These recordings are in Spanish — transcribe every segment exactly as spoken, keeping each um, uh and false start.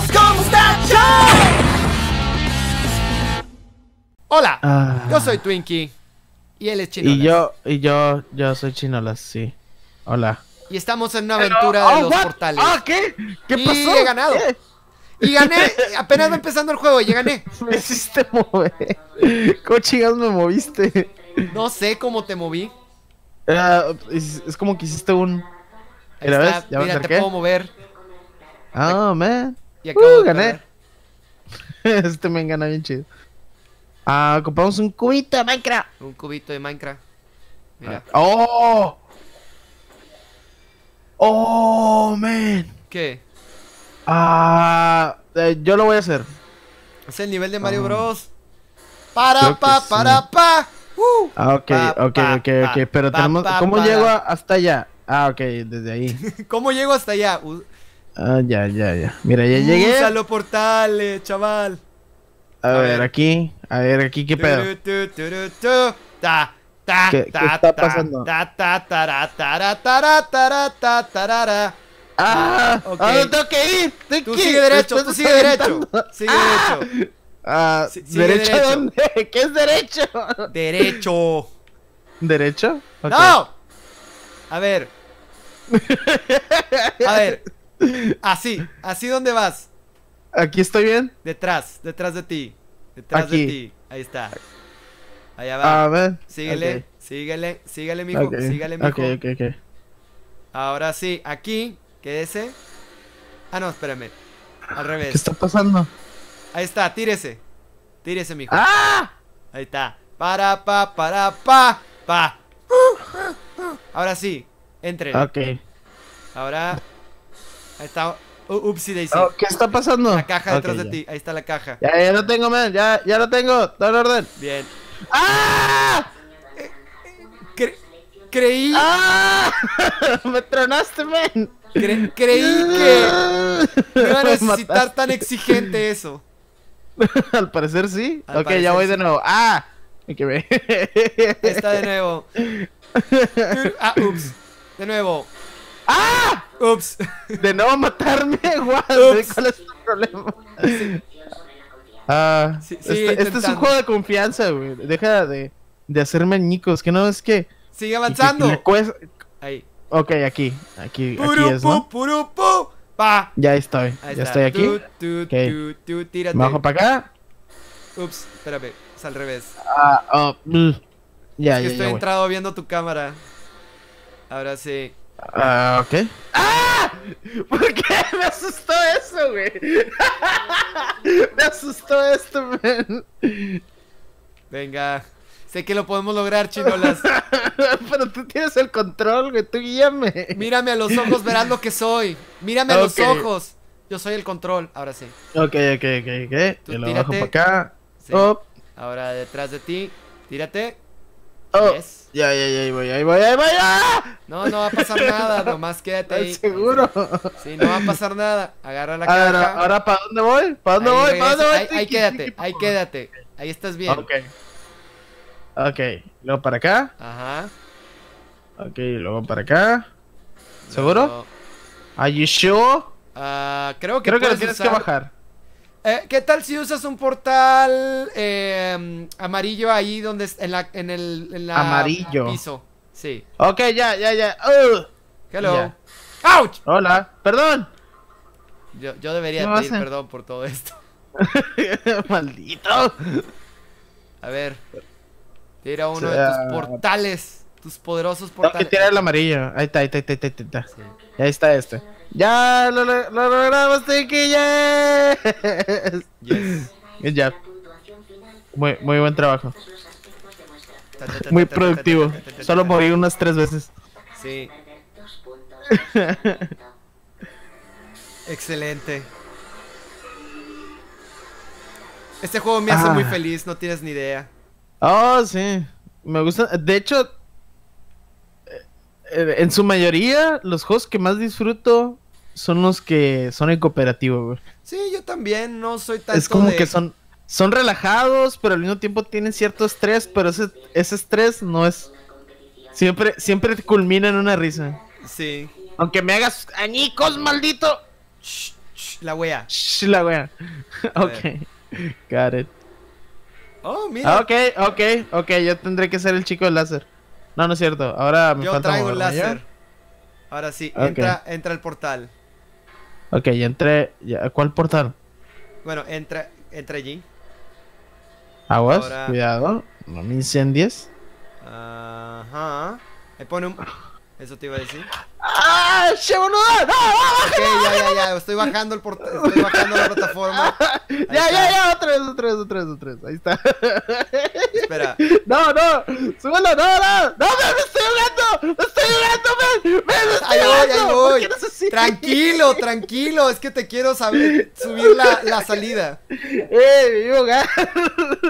juegos como Nacho. Hola, ah. yo soy Twinkie y él es Chinolas. Y yo, y yo, yo soy Chinolas, sí. Hola. Y estamos en una aventura Hello. de oh, los what? portales. Ah, ¿qué? ¿Qué y pasó? he ganado. ¿Qué? Y gané, apenas va empezando el juego y ya gané. Me hiciste mover. ¿Cómo chingados me moviste? No sé cómo te moví. Uh, es, es como que hiciste un... Mira, ¿ves? Ya mira, te puedo mover. Ah, oh, man. Y acabo uh, gané. Este me gana bien chido. Ah, compramos un cubito de Minecraft. Un cubito de Minecraft. Mira. Ah. ¡Oh! ¡Oh, man! ¿Qué? Ah, eh, yo lo voy a hacer. Es el nivel de Mario oh. Bros. Para, pa, para, sí. pa. Uh. Ah, ok, pa, ok, pa, ok, pa, ok. Pero pa, tenemos... Pa, ¿Cómo para. llego hasta allá? Ah, ok, desde ahí. ¿Cómo llego hasta allá? Uh... Ah, ya, ya, ya. Mira, ya llegué. Usa los portales, chaval. A, a ver, ver, aquí. A ver, aquí, ¿qué pedo? ¿Qué está pasando? ¡Ah! Okay. ¿A dónde tengo que ir? ¿Tengo tú que sigue ir? derecho, tú sigue derecho. Sigue ah. derecho. Ah, S sigue ¿Derecho a dónde? ¿Qué es derecho? Derecho. ¿Derecho? Okay. ¡No! A ver. A ver. Así, así ¿dónde vas? ¿Aquí estoy bien? Detrás, detrás de ti. Detrás Aquí. de ti. Ahí está. Allá va. A ver. Síguele, okay. síguele, síguele, mijo. Okay. Síguele, mijo. Okay, okay, okay. Ahora sí, aquí, quédese. Ah, no, espérame. Al revés. ¿Qué está pasando? Ahí está, tírese. Tírese, mijo. ¡Ah! Ahí está. Para, pa, para, pa, pa. Ahora sí, entre. Ok. Ahora. Ahí está. Uh, Upsi Daisy. Oh, ¿Qué está pasando? La caja detrás okay, de ti. Ahí está la caja. Ya, ya lo tengo, man. Ya, ya lo tengo. Todo en orden. Bien. ¡Ah! Cre creí. ¡Ah! Me tronaste, man. Cre creí que me iba a necesitar tan exigente eso. Al parecer sí. Al ok, parecer ya voy sí. de nuevo. ¡Ah! Okay, ahí está de nuevo. Ah, ups. De nuevo. ¡Ah! Ups. De nuevo matarme, guau. ¿Cuál es tu problema? Sí. Ah, sí, sí, este, este es un juego de confianza, güey. Deja de, de hacerme ñicos, que no es que. Sigue avanzando. Que, que Ahí. Ok, aquí. Aquí. Puru, aquí es, ¿no? Puru, puru, pa. Ya estoy. Ahí ya está. estoy aquí. Tú, okay. tú, tú, Bajo para acá. Ups, espérame. Es al revés. Ah, oh. Mm. Ya, es que ya, estoy ya, entrado wey. viendo tu cámara. Ahora sí. Ah, uh, ok. ¡Ah! ¿Por qué me asustó eso, güey? Me asustó esto, man. Venga. Sé que lo podemos lograr, Chinolas. Pero tú tienes el control, güey. Tú guíame. Mírame a los ojos, verás lo que soy. Mírame a okay. los ojos. Yo soy el control. Ahora sí. Ok, ok, ok, ok. Tú Te lo tírate. bajo para acá. Sí. Oh. Ahora detrás de ti. Tírate. Oh, yes. ya, ya, ya, ahí voy, ahí voy, ahí voy, ¡ah! No, no va a pasar nada, nomás quédate ahí. ¿Seguro? Sí, no va a pasar nada. Agarra la caja. Ahora, ¿ahora para dónde voy? ¿Para dónde voy? ¿Para dónde voy? Ahí, ahí quédate, ahí quédate. Ahí estás bien. Ok. Ok, luego para acá. Ajá. Ok, luego para acá. ¿Seguro? No. ¿Are you sure? Uh, creo que Creo que lo tienes usar... que bajar. Eh, ¿Qué tal si usas un portal eh, amarillo ahí donde en la en el en la amarillo. piso? Sí. Ok, ya, ya, ya. Uh. Hello. Ya. Ouch. Hola. Perdón. Yo, yo debería pedir perdón por todo esto. Maldito. A ver. Tira uno o sea, de tus portales, tus poderosos portales. Tengo que tirar el amarillo. Ahí está, ahí está, ahí está, ahí está. Sí. Ahí está este. ¡Ya! ¡Lo logramos, Twinkie! ¡Yes! ¡Yes! Good job. Muy, muy buen trabajo. Muy productivo. Solo morí unas tres veces. Sí. Excelente. Este juego me hace ah. muy feliz, no tienes ni idea. Oh, sí. Me gusta. De hecho, en su mayoría, los juegos que más disfruto son los que son en cooperativo, güey. Sí, yo también, no soy tan... Es como de... que son son relajados, pero al mismo tiempo tienen cierto estrés, pero ese, ese estrés no es... Siempre, siempre culmina en una risa. Sí. Aunque me hagas añicos, maldito. Shh, shh, la wea. Shh. es la wea. Ok, got it. Oh, mira. Ok, ok, ok, yo tendré que ser el chico del láser. No, no es cierto, ahora me yo falta traigo el láser. Ahora sí, okay. entra, entra el portal. Ok, ya entré. Ya, ¿cuál portal? Bueno, entra, entra allí. Aguas, ahora... cuidado, no me incendies. Ajá. Me pone un... Eso te iba a decir. ¡Ah! ¡Che, boludo! ¡No, no! Ok, ya, ya, ya. Estoy bajando el portal. Estoy bajando la plataforma. Ahí ya, está. ya, ya. Otra vez, otra vez, otra vez, otra vez. Ahí está. Espera. No, no. Súbalo, no, no. No, me, me estoy ahogando. Me estoy ahogando, me. Me, me estoy ahogando. Ahí voy, ahí voy. No sé. Tranquilo, tranquilo. Es que te quiero saber subir la, la salida. Eh, me iba a ahogar.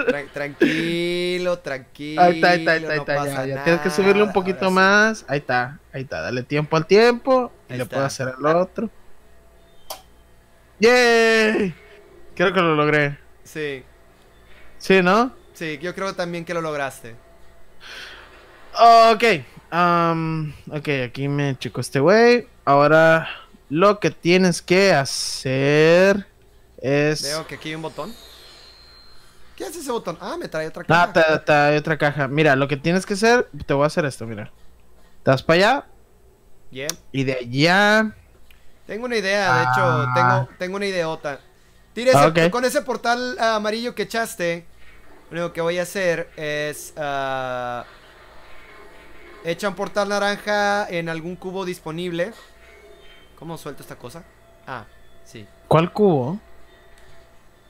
Tran Tranquilo, tranquilo. Ahí está, ahí está, ahí está. Ahí está, no ya, ya. Tienes que subirle un poquito sí. más. Ahí está. Ahí está, dale tiempo al tiempo. Y ahí le está. puedo hacer al otro. ¡Yay! Creo que lo logré. Sí. ¿Sí, no? Sí, yo creo también que lo lograste. Ok. Um, ok, aquí me chico este güey. Ahora lo que tienes que hacer es... Veo que aquí hay un botón. ¿Qué hace ese botón? Ah, me trae otra caja. Ah, te, te trae otra caja. Mira, lo que tienes que hacer... Te voy a hacer esto, mira. Te vas para allá. Yeah. Y de allá. Tengo una idea, de ah. hecho, tengo, tengo una ideota. Tira ese, okay. Con ese portal uh, amarillo que echaste, lo único que voy a hacer es uh, echa un portal naranja en algún cubo disponible. ¿Cómo suelto esta cosa? Ah, sí. ¿Cuál cubo?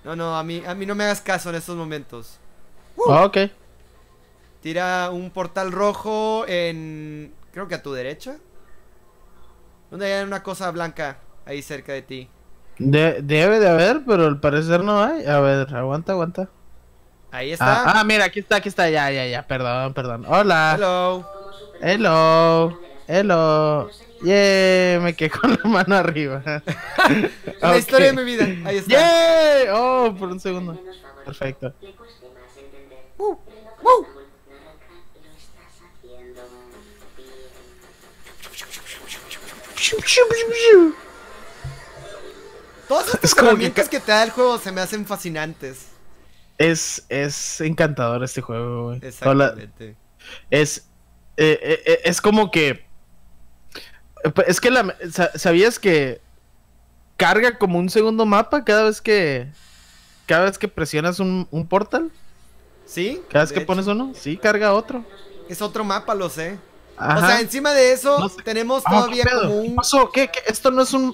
No, no, a mí, a mí no me hagas caso en estos momentos. Uh. Ah, ok. Tira un portal rojo en... Creo que a tu derecha. Donde hay una cosa blanca ahí cerca de ti. De, debe de haber, pero al parecer no hay. A ver, aguanta, aguanta. Ahí está. Ah, ah, mira, aquí está, aquí está. Ya, ya, ya. Perdón, perdón. Hola. Hello. Hello. Hello. Yeah, me quedé con la mano arriba. La okay. historia de mi vida. Ahí está. Yeah. Oh, por un segundo. Perfecto. Uh, uh. Todas estas herramientas que... que te da el juego se me hacen fascinantes. Es, es encantador este juego, güey. Exactamente. Es, eh, eh, es como que... Es que la, ¿sabías que carga como un segundo mapa cada vez que... Cada vez que presionas un, un portal? Sí. Cada vez que hecho. pones uno, sí, carga otro. Es otro mapa, lo sé. Ajá. O sea, encima de eso no sé. tenemos todavía oh, como un... ¿Qué pasó? ¿Qué? ¿Qué? Esto no es un...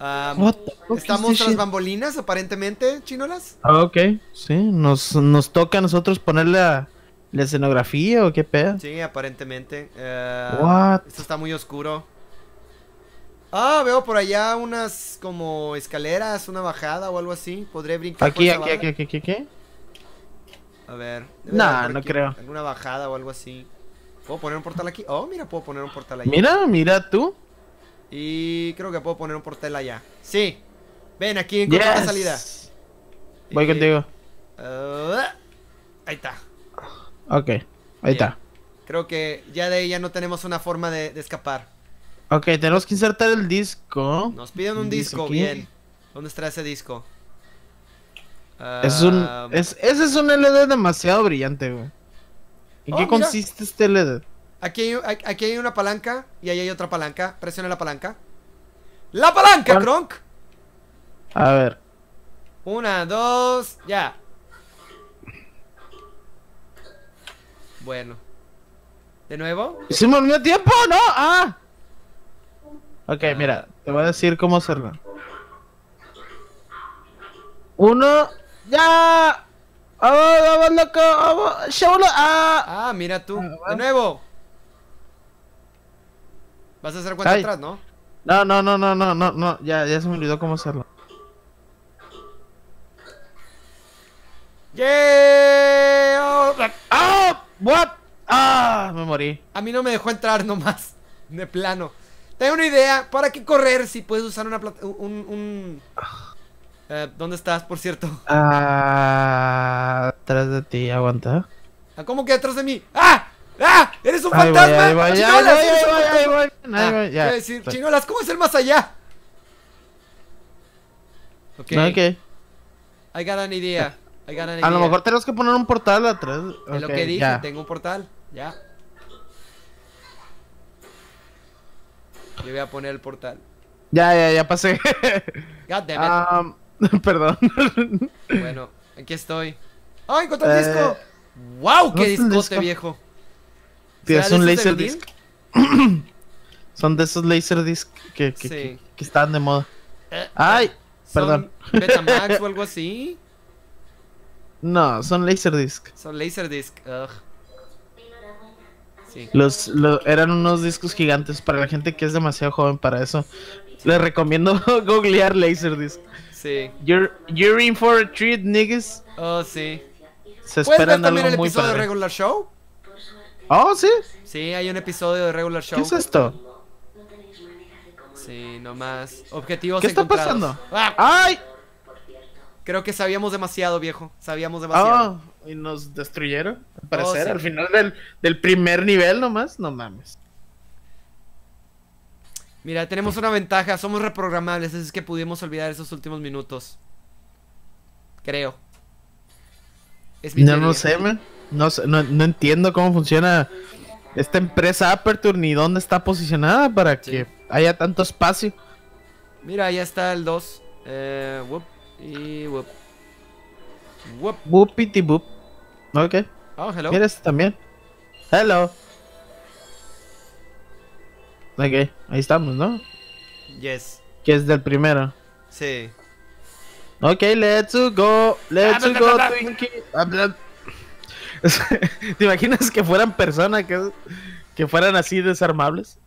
Um, estamos tras bambolinas, aparentemente, chinolas. Ah, ok, sí, nos, nos toca a nosotros ponerle la, la escenografía o qué pedo. Sí, aparentemente. Uh, What? Esto está muy oscuro. Ah, veo por allá unas como escaleras, una bajada o algo así. ¿Podré brincar? Aquí, aquí, aquí, aquí, aquí, aquí. A ver. Nah, no creo. Alguna bajada o algo así. ¿Puedo poner un portal aquí? Oh, mira, puedo poner un portal allá. Mira, mira tú. Y creo que puedo poner un portal allá. Sí. Ven, aquí encontré yes. la salida. Voy y... contigo. Uh, ahí está. Ok, ahí Bien. está. Creo que ya de ahí ya no tenemos una forma de, de escapar. Ok, tenemos que insertar el disco. Nos piden un disco. disco Bien. ¿Dónde está ese disco? Uh, es un, es, ese es un L E D demasiado brillante, güey. ¿En oh, qué mira. consiste este L E D? Aquí hay, aquí hay una palanca y ahí hay otra palanca. Presiona la palanca. ¡La palanca, ¿Cuál? Kronk! A ver. Una, dos, ya. Bueno. ¿De nuevo? ¡Hicimos el mismo tiempo! ¡No! ¡Ah! Ok, ah. mira. Te voy a decir cómo hacerlo. Uno... ¡Ya! ¡Vamos, vamos, loco! ¡Vamos! ¡Ah! Ah, mira tú. ¡De nuevo! Vas a hacer cuenta Ay. atrás, ¿no? No, no, no, no, no, no, no, ya, ya se me olvidó cómo hacerlo. ¡Yeah! ¡Ah! ¡What! ¡Ah! Me morí. A mí no me dejó entrar nomás, de plano. Tengo una idea, ¿para qué correr si puedes usar una plata... un... un... Eh, ¿dónde estás, por cierto? Ah... Atrás de ti, aguanta. ¿Ah, cómo que atrás de mí? ¡Ah! ¡Ah! ¡Eres un fantasma! ¡Chinolas! ¿Cómo es el más allá? Okay. Okay. I got an idea. I got an idea. A lo mejor tenemos que poner un portal atrás. Okay, es lo que dije, ya. Tengo un portal. Ya. Yo voy a poner el portal. Ya, ya, ya pasé. God damn it. Um, perdón. Bueno, aquí estoy. ¡Ay, ¡oh, encontré el eh... disco! ¡Wow! ¡Qué discote, viejo! Tío, es un Laserdisc. Son de esos Laserdisc que, que, sí. que, que están de moda. Eh, ¡Ay! Perdón. ¿Betamax o algo así? No, son Laserdisc. Son Laserdisc. Ugh. Sí. Los, los, eran unos discos gigantes para la gente que es demasiado joven para eso. Les recomiendo googlear Laserdisc. Sí. You're, you're in for a treat, niggas. Oh, sí. Se esperan algo muy padre. ¿Puedes ver también el episodio de Regular Show? Oh, sí. Sí, hay un episodio de Regular Show. ¿Qué es esto? Sí, nomás. Objetivos encontrados. ¿Qué está pasando? ¡Ah! ¡Ay! Creo que sabíamos demasiado, viejo. Sabíamos demasiado. Oh, y nos destruyeron, al parecer. Oh, sí. Al final del, del primer nivel nomás. No mames. Mira, tenemos una ventaja. Somos reprogramables. Es que pudimos olvidar esos últimos minutos. Creo. Es mi no, no sé, man. No, no, no entiendo cómo funciona esta empresa Aperture ni dónde está posicionada para sí. que haya tanto espacio. Mira, ya está el dos. Eh, whoop. Y whoop. Whoop. Whoopity boop. Ok. Oh, hello. Mira este también. Hello. Ok, ahí estamos, ¿no? Yes. Que es del primero. Sí. Ok, let's go. Let's ah, go, bla, bla, Twinkie. Bla, bla. ¿Te imaginas que fueran personas que, que fueran así desarmables?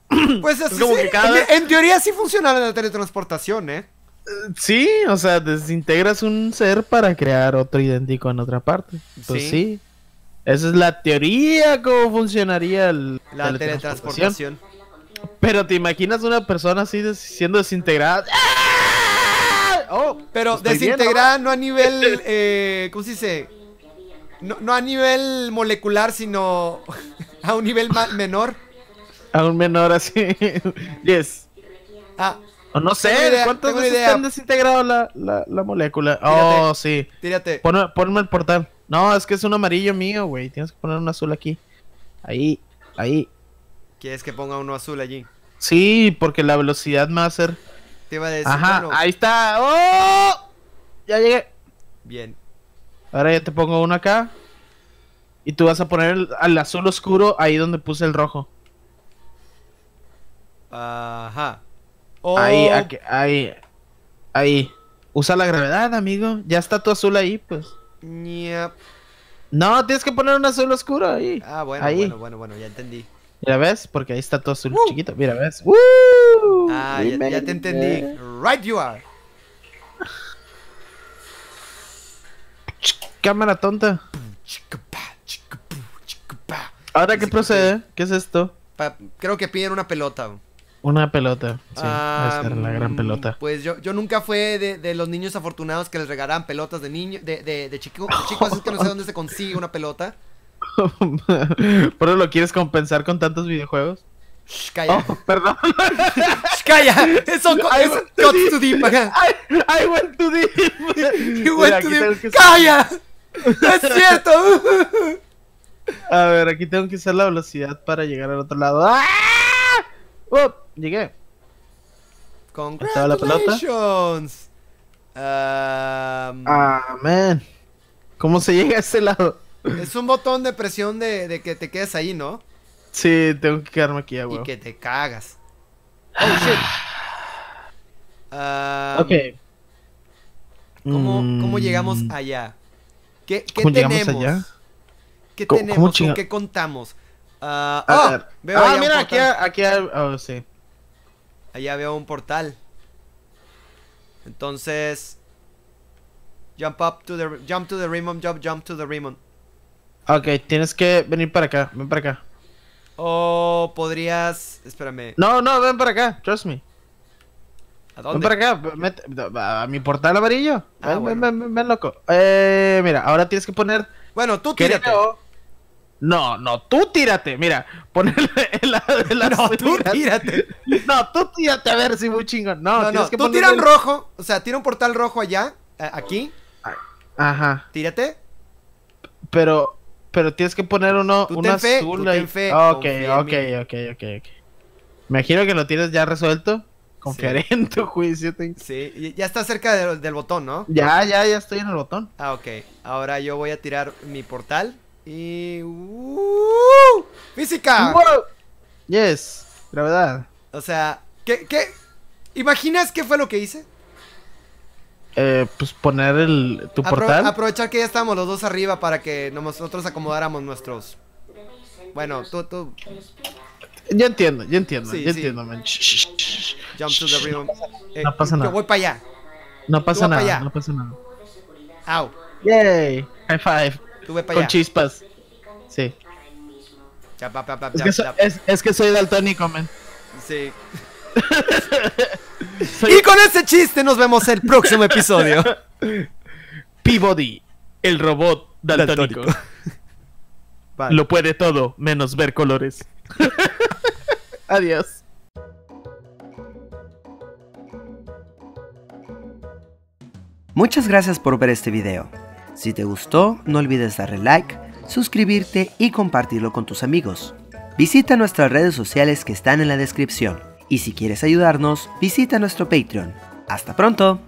Pues así. Como sí. que cada... en, en teoría sí funcionaba la teletransportación, ¿eh? Sí, o sea, desintegras un ser para crear otro idéntico en otra parte. Pues sí. sí. Esa es la teoría, cómo funcionaría el, la teletransportación. teletransportación. Pero te imaginas una persona así des siendo desintegrada. ¡Ah! Oh, pero desintegrada bien, ¿no? no a nivel, eh, ¿cómo se dice? No, no a nivel molecular, sino a un nivel más menor. A un menor así. Yes. Ah. O no sé, idea, ¿cuántas veces idea. están desintegrado la, la, la molécula? Tírate, oh, sí. Tírate. Ponme, ponme el portal. No, es que es un amarillo mío, güey. Tienes que poner un azul aquí. Ahí, ahí. ¿Quieres que ponga uno azul allí? Sí, porque la velocidad me va a hacer... Te iba a decir, Ajá, bueno. ahí está. ¡Oh! Ya llegué. Bien. Ahora ya te pongo uno acá. Y tú vas a poner el, al azul oscuro ahí donde puse el rojo. Ajá. Oh. Ahí, aquí, ahí, ahí. Usa la gravedad, amigo. Ya está tu azul ahí, pues. Yep. No, tienes que poner un azul oscuro ahí. Ah, bueno, ahí. bueno, bueno, bueno, ya entendí. Mira, ¿ves? Porque ahí está tu azul uh. chiquito. Mira, ¿ves? Uh. Ah, ya, ya te entendí. Right you are. Cámara tonta. Ahora, ¿qué procede? ¿Qué es esto? Pa Creo que piden una pelota. Una pelota, sí, ah, esa era la gran pelota. Pues yo, yo nunca fui de, de los niños afortunados que les regalaban pelotas de niño, de, de, de chico, de chico, así que no sé dónde se consigue una pelota. ¿Pero lo quieres compensar con tantos videojuegos? Shh, calla. Oh, perdón. Shh, calla. Eso got too deep. I, I went too deep. You went too deep. ¡Calla! ¡No es cierto! A ver, aquí tengo que usar la velocidad para llegar al otro lado. ¡Ah! ¡Oh! Llegué. ¡Congratulations! La pelota. Um... Ah, man. ¿Cómo se llega a ese lado? Es un botón de presión de, de que te quedes ahí, ¿no? Sí, tengo que quedarme aquí, güey. Y que te cagas. Oh, shit. Um... Ok. ¿Cómo, cómo llegamos allá? ¿Qué, qué ¿Cómo tenemos? Llegamos allá? ¿Qué ¿Cómo, tenemos? ¿Cómo ¿Con qué contamos? Uh, oh, veo ah, mira, aquí, aquí hay... Oh, sí. Allá veo un portal. Entonces... Jump up to the... Jump to the rim, jump, jump to the rim. Ok, tienes que venir para acá, ven para acá. O podrías... Espérame. No, no, ven para acá, trust me. ¿A dónde? Ven para acá, met... a mi portal amarillo. Ah, ven, bueno. ven, ven, ven, ven, loco. Eh, mira, ahora tienes que poner... Bueno, tú tírate. Creo... No, no, tú tírate. Mira, ponerle el, el, el azul. No, tú tírate. No, tú tírate. A ver si muy chingón. No, no, no. Que tú tira un el... rojo. O sea, tira un portal rojo allá. Aquí. Ajá. Tírate. Pero, pero tienes que poner uno, tú uno ten azul. Fe, ahí. Tú ten fe, ok, ok, ok, ok, ok. Me imagino que lo tienes ya resuelto. Confiaré sí. en tu juicio. Sí, ya está cerca de, del botón, ¿no? Ya, ya, ya estoy en el botón. Ah, ok. Ahora yo voy a tirar mi portal. Y... Uh, ¡física! Wow. Yes, gravedad. O sea, ¿qué, qué? ¿Imaginas qué fue lo que hice? Eh, pues poner el, tu Apro portal. Aprovechar que ya estábamos los dos arriba para que nosotros acomodáramos nuestros... Bueno, tú, tú... Ya entiendo, ya entiendo, sí, ya sí. entiendo, man. Jump to the rim. No pasa, eh, no pasa nada. Yo voy para allá. No pasa nada, allá. no pasa nada. Au. Yay, high five. Tuve para allá. Con chispas. Sí. Ya, pa, pa, pa, es, ya, que so, ya. Es, es que soy daltónico, man. Sí. soy... Y con ese chiste nos vemos el próximo episodio. Peabody, el robot daltónico. daltónico. Vale. Lo puede todo, menos ver colores. Adiós. Muchas gracias por ver este video. Si te gustó, no olvides darle like, suscribirte y compartirlo con tus amigos. Visita nuestras redes sociales que están en la descripción. Y si quieres ayudarnos, visita nuestro Patreon. ¡Hasta pronto!